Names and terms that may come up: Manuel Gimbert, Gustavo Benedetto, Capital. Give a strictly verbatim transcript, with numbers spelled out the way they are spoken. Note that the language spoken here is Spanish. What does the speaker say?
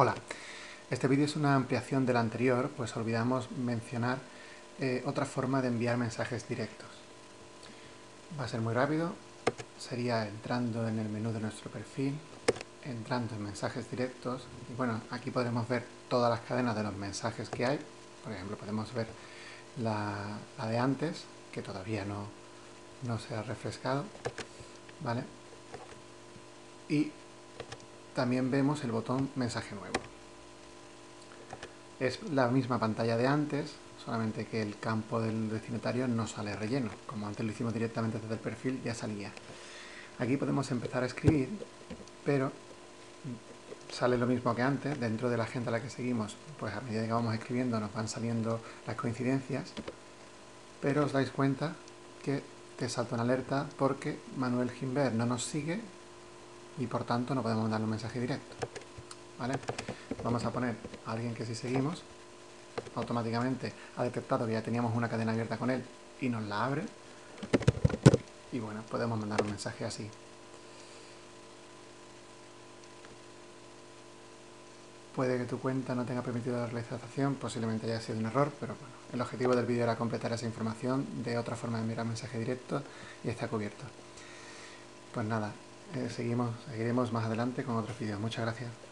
Hola, este vídeo es una ampliación del anterior, pues olvidamos mencionar eh, otra forma de enviar mensajes directos. Va a ser muy rápido, sería entrando en el menú de nuestro perfil, entrando en mensajes directos, y bueno, aquí podremos ver todas las cadenas de los mensajes que hay. Por ejemplo, podemos ver la, la de antes, que todavía no, no se ha refrescado, ¿vale? Y también vemos el botón mensaje nuevo. Es la misma pantalla de antes, solamente que el campo del destinatario no sale relleno. Como antes lo hicimos directamente desde el perfil, ya salía. Aquí podemos empezar a escribir, pero sale lo mismo que antes. Dentro de la gente a la que seguimos, pues a medida que vamos escribiendo nos van saliendo las coincidencias, pero os dais cuenta que te salta una alerta porque Manuel Gimbert no nos sigue y por tanto no podemos mandarle un mensaje directo, ¿vale? Vamos a poner a alguien que sí seguimos. Automáticamente ha detectado que ya teníamos una cadena abierta con él y nos la abre, y bueno, podemos mandar un mensaje así. Puede que tu cuenta no tenga permitido la realización, posiblemente haya sido un error, pero bueno, el objetivo del vídeo era completar esa información de otra forma de enviar mensaje directo y está cubierto. Pues nada, eh, seguimos, seguiremos más adelante con otros vídeos. Muchas gracias.